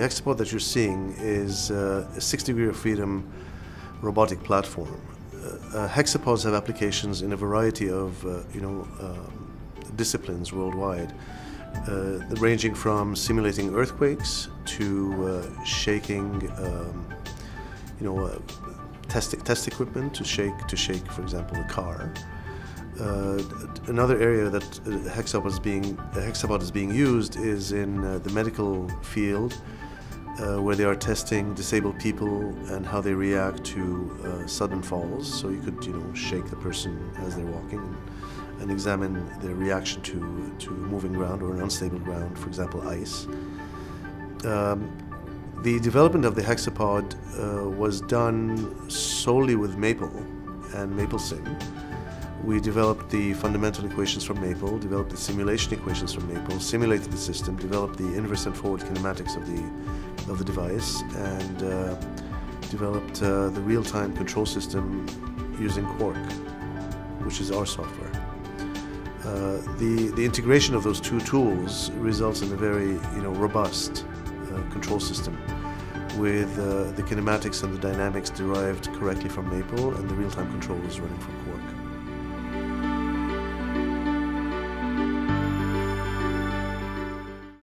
The Hexapod that you're seeing is a 6 degrees of freedom robotic platform. Hexapods have applications in a variety of disciplines worldwide, ranging from simulating earthquakes to shaking test equipment, to shake for example a car. Another area that Hexapod is being used is in the medical field, where they are testing disabled people and how they react to sudden falls. So you could, shake the person as they're walking and examine their reaction to moving ground or an unstable ground, for example, ice. The development of the Hexapod was done solely with Maple and MapleSim. We developed the fundamental equations from Maple, developed the simulation equations from Maple, simulated the system, developed the inverse and forward kinematics of the device, and developed the real-time control system using Quark, which is our software. The integration of those two tools results in a very robust control system, with the kinematics and the dynamics derived correctly from Maple, and the real-time controllers running from Quark.